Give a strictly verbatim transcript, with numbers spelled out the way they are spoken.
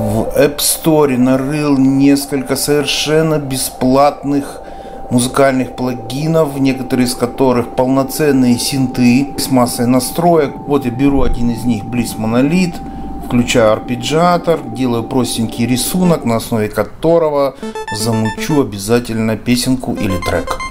в App Store нарыл несколько совершенно бесплатных музыкальных плагинов, некоторые из которых полноценные синты с массой настроек. Вот я беру один из них, Bliss Monolith, включаю арпеджиатор, делаю простенький рисунок, на основе которого замучу обязательно песенку или трек.